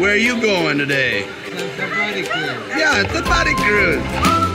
Where are you going today? At the Buddy Cruise. Yeah, at the Buddy Cruise.